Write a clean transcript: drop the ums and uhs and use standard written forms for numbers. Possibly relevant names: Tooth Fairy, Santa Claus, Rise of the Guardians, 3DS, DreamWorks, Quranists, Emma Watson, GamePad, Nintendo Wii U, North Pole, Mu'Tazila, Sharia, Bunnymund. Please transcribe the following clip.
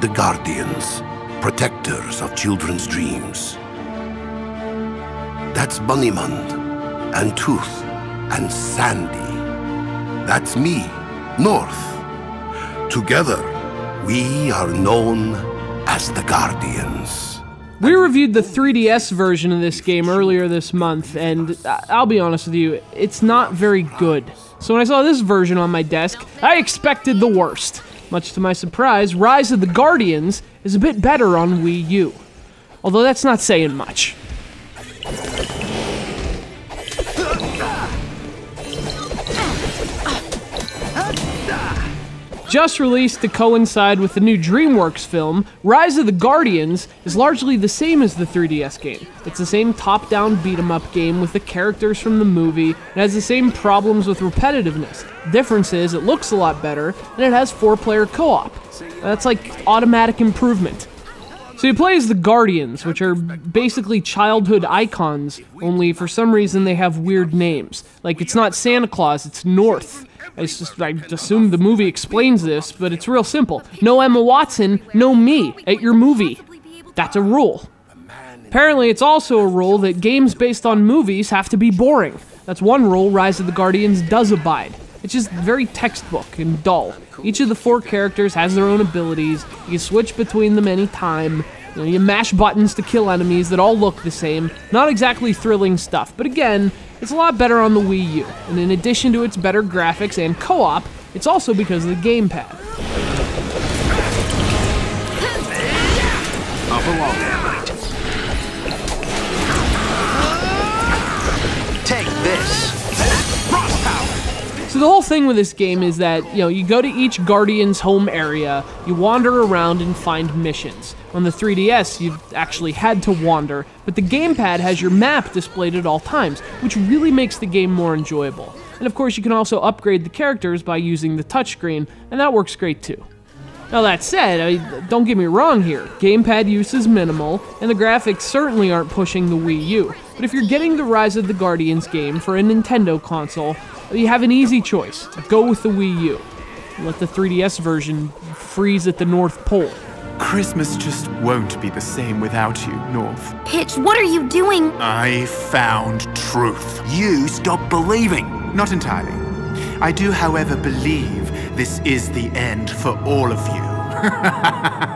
the Guardians, protectors of children's dreams. That's Bunnymund, and Tooth, and Sandy. That's me, North. Together, we are known as the Guardians. We reviewed the 3DS version of this game earlier this month, and I'll be honest with you, it's not very good. So when I saw this version on my desk, I expected the worst. Much to my surprise, Rise of the Guardians is a bit better on Wii U. Although that's not saying much. Just released to coincide with the new DreamWorks film, Rise of the Guardians is largely the same as the 3DS game. It's the same top-down beat-em-up game with the characters from the movie, and has the same problems with repetitiveness. The difference is, it looks a lot better, and it has 4-player co-op. That's like automatic improvement. So you play as the Guardians, which are basically childhood icons, only for some reason they have weird names. Like, it's not Santa Claus, it's North. I assume the movie explains this, but it's real simple. No Emma Watson, no me at your movie. That's a rule. Apparently, it's also a rule that games based on movies have to be boring. That's one rule Rise of the Guardians does abide. It's just very textbook and dull. Each of the 4 characters has their own abilities. You can switch between them any time. You mash buttons to kill enemies that all look the same. Not exactly thrilling stuff, but again, it's a lot better on the Wii U. And in addition to its better graphics and co-op, it's also because of the GamePad. Up along there, mate. Take this. So the whole thing with this game is that, you go to each Guardian's home area, you wander around and find missions. On the 3DS, you actually had to wander, but the gamepad has your map displayed at all times, which really makes the game more enjoyable. And of course, you can also upgrade the characters by using the touchscreen, and that works great too. Now that said, don't get me wrong here, gamepad use is minimal, and the graphics certainly aren't pushing the Wii U. But if you're getting the Rise of the Guardians game for a Nintendo console, you have an easy choice. Go with the Wii U. Let the 3DS version freeze at the North Pole. Christmas just won't be the same without you, North. Pitch, what are you doing? I found truth. You stop believing. Not entirely. I do, however, believe this is the end for all of you.